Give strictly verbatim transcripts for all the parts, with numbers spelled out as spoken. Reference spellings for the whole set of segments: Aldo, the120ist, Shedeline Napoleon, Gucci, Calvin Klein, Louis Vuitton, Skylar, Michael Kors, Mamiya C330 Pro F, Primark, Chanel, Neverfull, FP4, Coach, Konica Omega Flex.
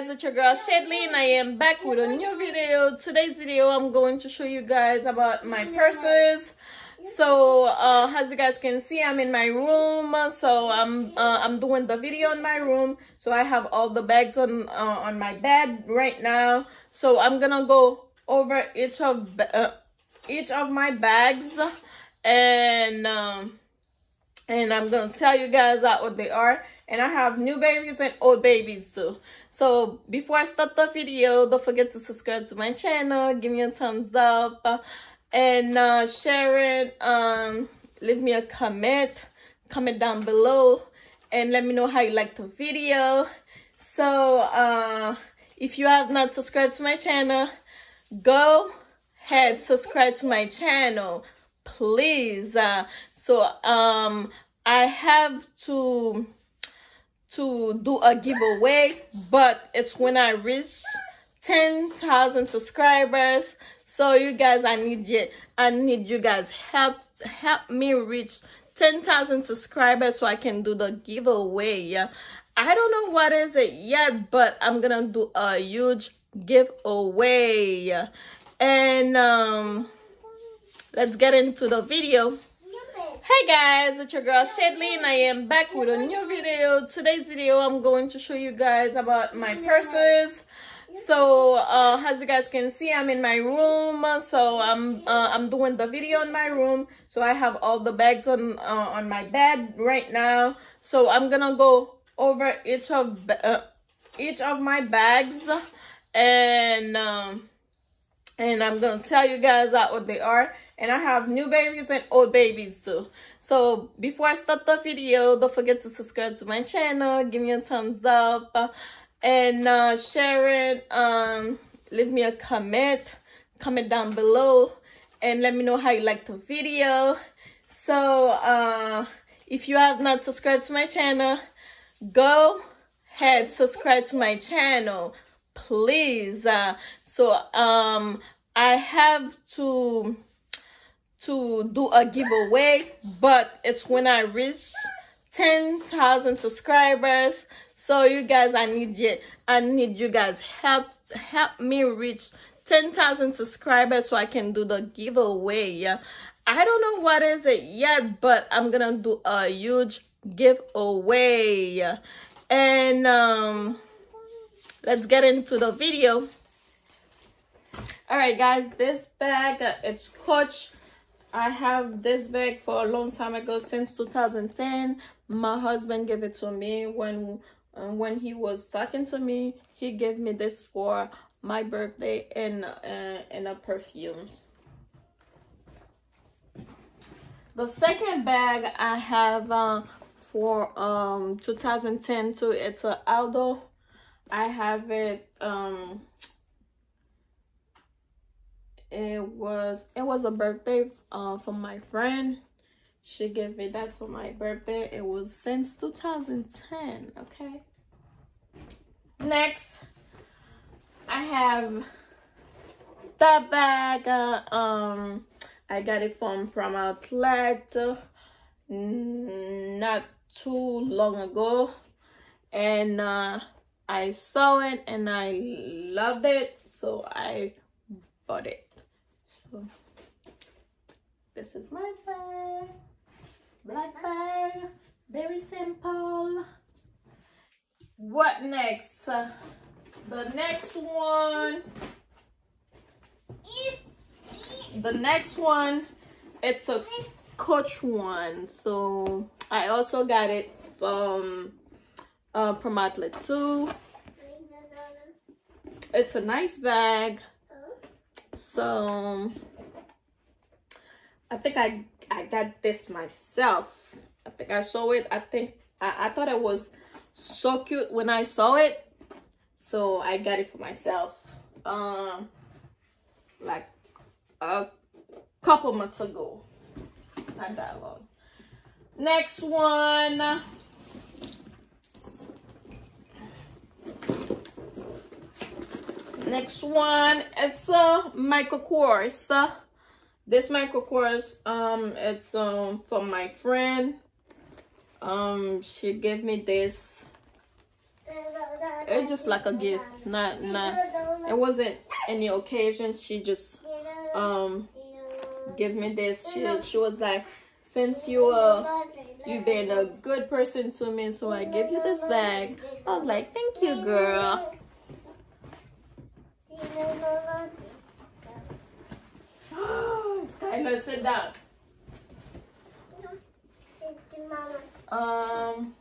guys, it's your girl Shedeline. I am back with a new video. Today's video I'm going to show you guys about my purses. So uh as you guys can see, I'm in my room, so i'm uh, i'm doing the video in my room. So I have all the bags on uh, on my bed right now, so I'm gonna go over each of uh, each of my bags, and um and I'm gonna tell you guys out what they are. And I have new babies and old babies too. So before I start the video, don't forget to subscribe to my channel, give me a thumbs up, and uh, share it. Um, leave me a comment, comment down below, and let me know how you like the video. So uh, if you have not subscribed to my channel, go ahead, subscribe to my channel, please. Uh, so um, I have to. to do a giveaway, but it's when I reach ten thousand subscribers. So you guys, I need you I need you guys help help me reach ten thousand subscribers so I can do the giveaway. Yeah, I don't know what is it yet, but I'm gonna do a huge giveaway, and um let's get into the video. Hey guys, it's your girl Shedeline. I am back with a new video. Today's video I'm going to show you guys about my purses. So uh, as you guys can see, I'm in my room, so I'm uh, I'm doing the video in my room. So I have all the bags on uh, on my bed right now. So I'm gonna go over each of uh, each of my bags, and um, and I'm gonna tell you guys out what they are. And I have new babies and old babies too. So before I start the video, don't forget to subscribe to my channel, give me a thumbs up, and uh, share it. Um, leave me a comment, comment down below, and let me know how you like the video. So uh, if you have not subscribed to my channel, go ahead, subscribe to my channel, please. Uh, so um, I have to. to do a giveaway, but it's when I reach ten thousand subscribers. So you guys, I need you I need you guys help help me reach ten thousand subscribers so I can do the giveaway. Yeah, I don't know what is it yet, but I'm gonna do a huge giveaway, and um let's get into the video. All right guys, this bag, uh, it's Coach. I have this bag for a long time ago, since two thousand ten. My husband gave it to me when uh, when he was talking to me. He gave me this for my birthday, and uh, and a perfume. The second bag I have uh, for um two thousand ten too. It's a Aldo. I have it. Um, it was it was a birthday uh from my friend. She gave me that for my birthday. It was since two thousand ten. Okay, next I have that bag. uh, um I got it from from outlet uh, not too long ago, and uh I saw it and I loved it, so I bought it. So this is my bag, black bag, very simple. What next? Uh, the next one, the next one, it's a Coach one. So I also got it from uh, from outlet too. It's a nice bag. So I think I I got this myself. I think I saw it. I think I, I thought it was so cute when I saw it, so I got it for myself. Um, like a couple months ago, not that long. Next one. Next one, it's a uh, Michael Kors. Uh, this Michael Kors, um, it's um from my friend. Um, she gave me this It's just like a gift, not not. It wasn't any occasion. She just um gave me this. She she was like, since you uh you've been a good person to me, so I give you this bag. I was like, thank you, girl. Skylar, sit down. Um.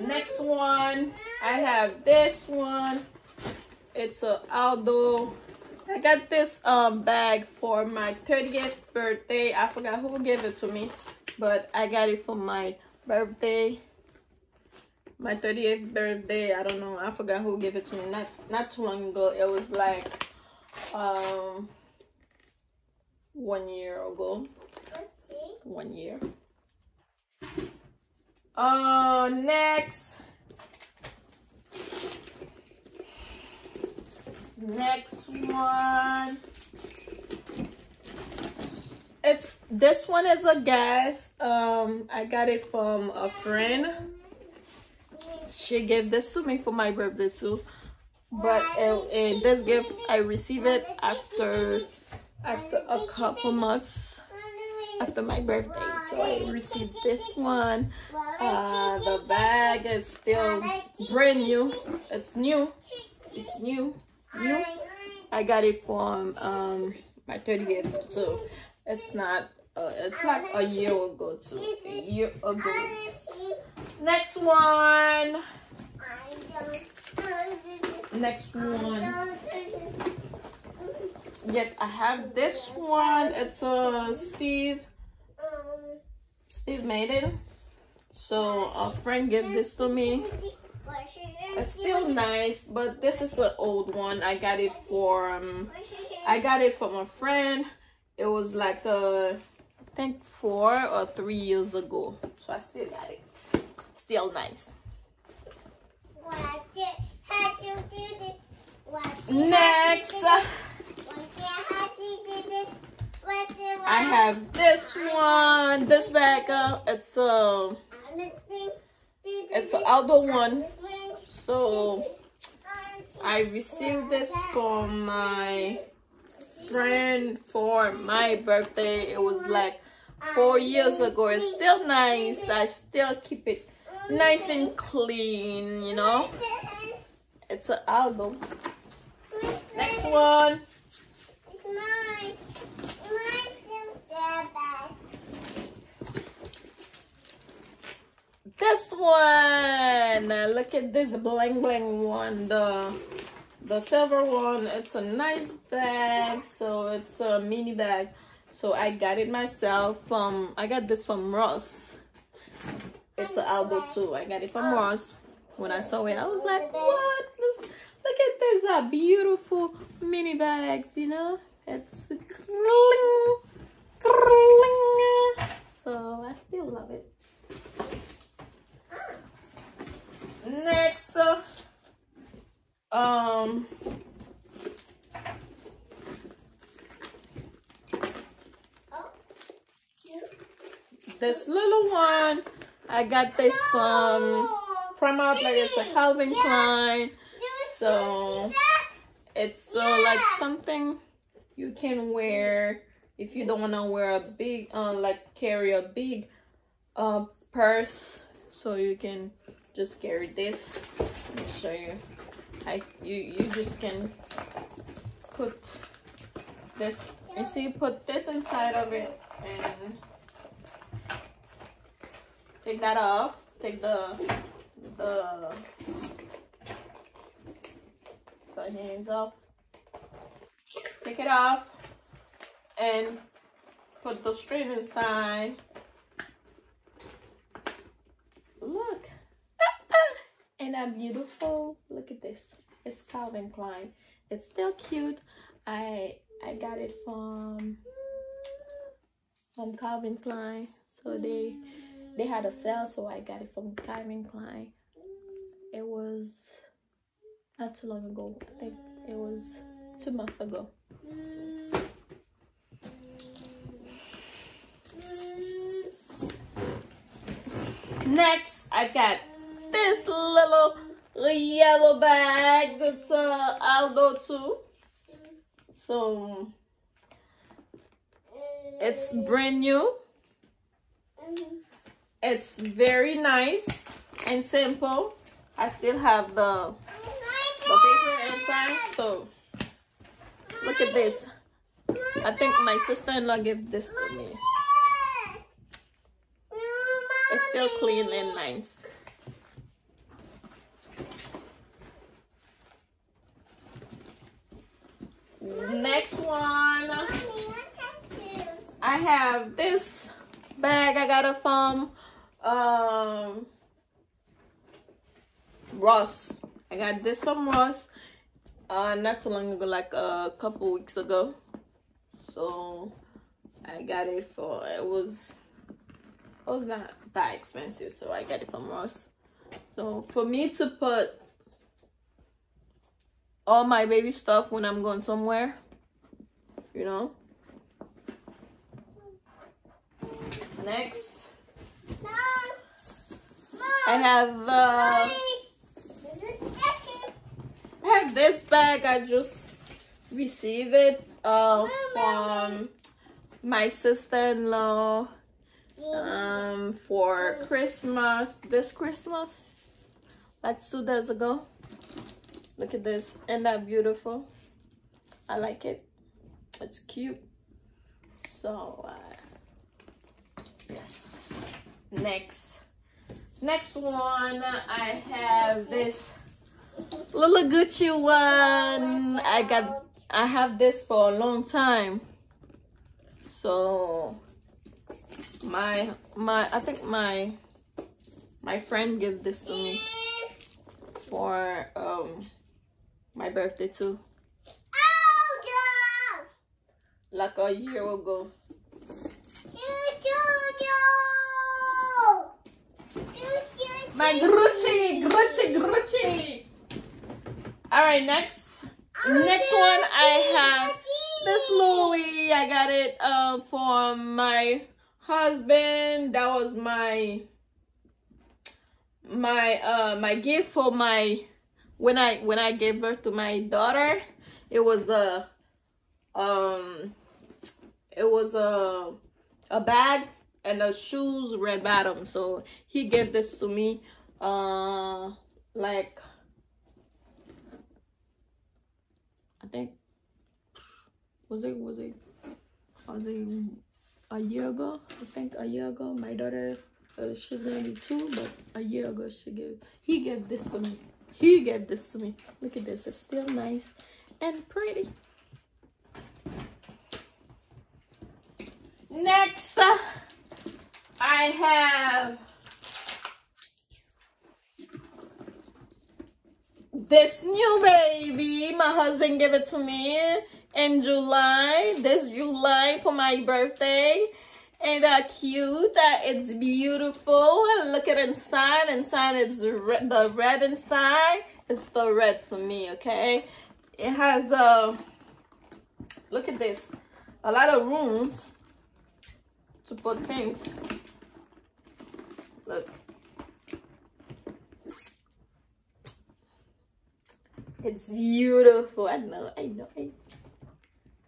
Next one, I have this one. It's a Aldo. I got this um bag for my thirtieth birthday. I forgot who gave it to me, but I got it for my birthday. My thirtieth birthday. I don't know. I forgot who gave it to me. Not not too long ago. It was like um one year ago. One year. Uh, next, next one, it's, this one is a gas, um, I got it from a friend, she gave this to me for my birthday too, but it, it, this gift, I received it after, after a couple months. After my birthday, so I received this one. Uh, the bag is still brand new. It's new. It's new. New. I got it from um my thirtieth too. It's not. Uh, it's like a year ago too. A year ago. Next one. Next one. Yes, I have this one. It's a uh, Steve. Steve made it, so a friend gave this to me. It's still nice, but this is the old one. I got it for um, I got it from a friend. It was like a, I think four or three years ago. So I still got it. Still nice. Next, I have this one, this bag, uh, it's a, it's an Aldo one, so I received this from my friend for my birthday. It was like four years ago. It's still nice. I still keep it nice and clean, you know. It's an Aldo. Next one. This one, look at this bling bling one, the the silver one. It's a nice bag, so it's a mini bag. So I got it myself from, I got this from Ross. It's an Aldo too. I got it from Ross. When I saw it, I was like, what? This, look at this, uh, beautiful mini bags, you know? It's cling, cling. So I still love it. Next, uh, um, this little one, I got this from Primark, like it's a Calvin Klein, so it's uh, like something you can wear if you don't want to wear a big, uh, like carry a big uh, purse, so you can just carry this. Let me show you. I you you just can put this. You see, put this inside of it and take that off. Take the the the hands off. Take it off and put the string inside. Look. Isn't that beautiful? Look at this. It's Calvin Klein. It's still cute. I I got it from from Calvin Klein. So they they had a sale, so I got it from Calvin Klein. It was not too long ago. I think it was two months ago. Next, I got this little yellow bags. It's uh, Aldo too. So it's brand new. It's very nice and simple. I still have the, the paper inside. So look at this. I think my sister-in-law gave this to me. It's still clean and nice. Next one, I have this bag I got it from um, Ross. I got this from Ross uh, not too long ago, like a couple weeks ago. So I got it for, it was, it was not that expensive, so I got it from Ross. So for me to put all my baby stuff when I'm going somewhere, you know. Next, Mom. Mom. I have uh, I have this bag. I just received it uh, from my sister-in-law um, for Christmas. This Christmas, like two days ago. Look at this. Isn't that beautiful? I like it. It's cute. So, uh, yes. Next. Next one, I have this little Gucci one. I got, I have this for a long time. So, my, my, I think my, my friend gave this to me for, um, my birthday too. Aldo! Like a year ago. My Gucci, Gucci, Gucci. All right, next, next one I have this Louis. I got it uh, for my husband. That was my my uh my gift for my. When I when I gave birth to my daughter, it was a um it was a a bag and a shoes, red bottom. So he gave this to me uh like I think was it was it was it a year ago? I think a year ago. My daughter uh, she's gonna be two, but a year ago she gave he gave this to me. He gave this to me. Look at this. It's still nice and pretty. Next, uh, I have this new baby. My husband gave it to me in July. This July for my birthday. Ain't that cute? That it's beautiful. Look at inside. Inside it's red, the red inside. It's the red for me, okay? It has a uh, look at this. A lot of room to put things. Look. It's beautiful. I know, I know, I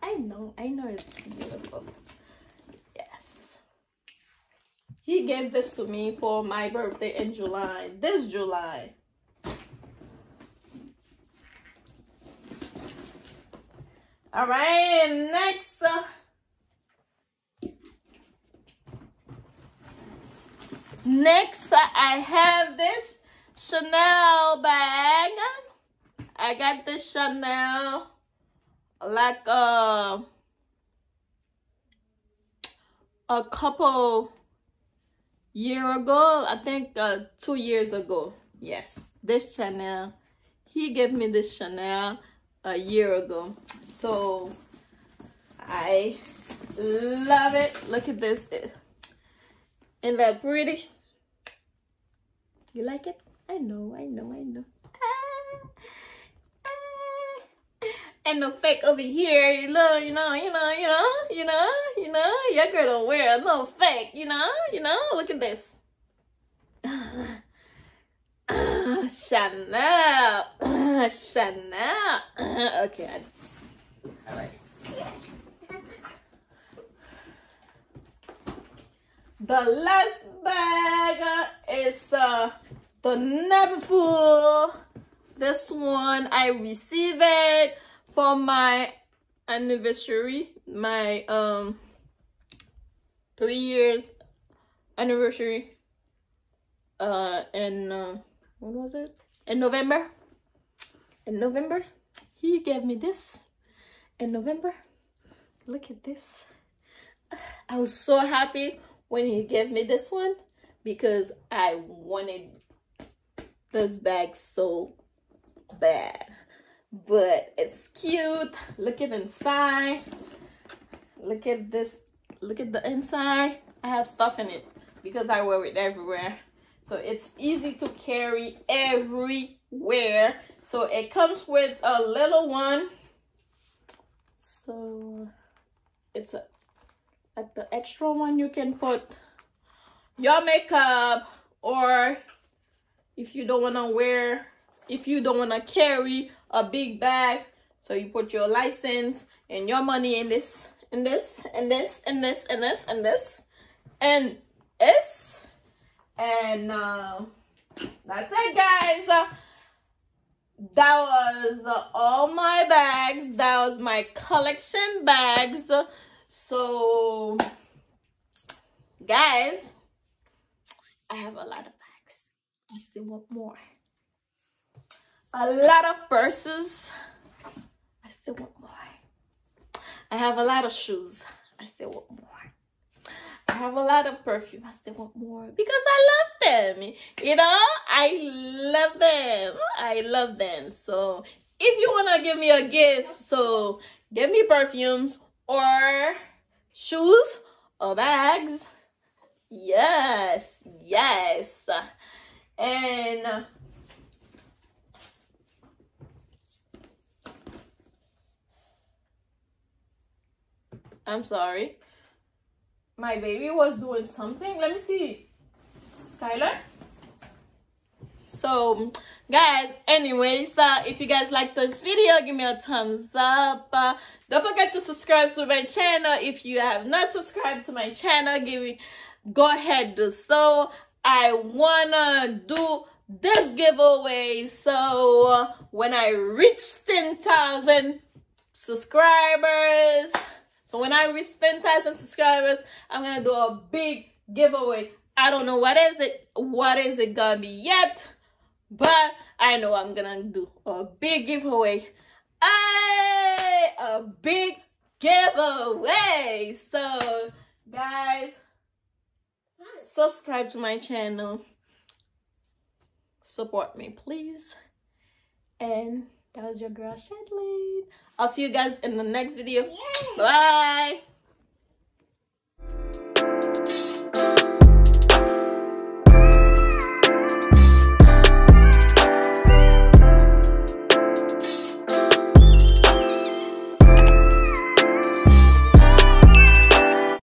I know, I know it's beautiful. He gave this to me for my birthday in July, this July. All right, next. Uh, next, uh, I have this Chanel bag. I got this Chanel like uh, a couple... year ago, I think uh, two years ago. Yes, this Chanel. He gave me this Chanel a year ago. So I love it. Look at this. Isn't that pretty? You like it? I know, I know, I know. Ah, ah. And the fake over here, you know, you know, you know, you know, you know. You know, your girl don't wear a little fake, you know, you know, look at this. Chanel. Chanel. Okay. I, all right. The last bag is uh, the Neverfull. This one I received it for my anniversary, my um three years anniversary. Uh, and uh, when was it? In November. In November, he gave me this. In November, look at this. I was so happy when he gave me this one because I wanted this bag so bad. But it's cute. Look at inside. Look at this. Look at the inside. I have stuff in it because I wear it everywhere. So it's easy to carry everywhere. So it comes with a little one. So it's a, at the extra one you can put your makeup, or if you don't want to wear, if you don't want to carry a big bag, so you put your license and your money in this, in this, in this, in this, in this, in this, and this. And uh, that's it, guys. Uh, that was uh, all my bags. That was my collection bags. So, guys, I have a lot of bags. I still want more. A lot of purses. I still want more. I have a lot of shoes. I still want more. I have a lot of perfume. I still want more because I love them. You know, I love them. I love them. So if you want to give me a gift, so give me perfumes or shoes or bags. Yes. Yes. And I'm sorry. My baby was doing something. Let me see. Skylar. So, guys, anyways, uh, if you guys like this video, give me a thumbs up. Uh, don't forget to subscribe to my channel. If you have not subscribed to my channel, give me, go ahead, do so. I wanna do this giveaway. So, uh, when I reach ten thousand subscribers... So when I reach ten thousand subscribers, I'm going to do a big giveaway. I don't know what is it, what is it going to be yet, but I know I'm going to do a big giveaway. Hey, a big giveaway. So guys, subscribe to my channel. Support me, please. And that was your girl, Shedeline. I'll see you guys in the next video. Yay. Bye.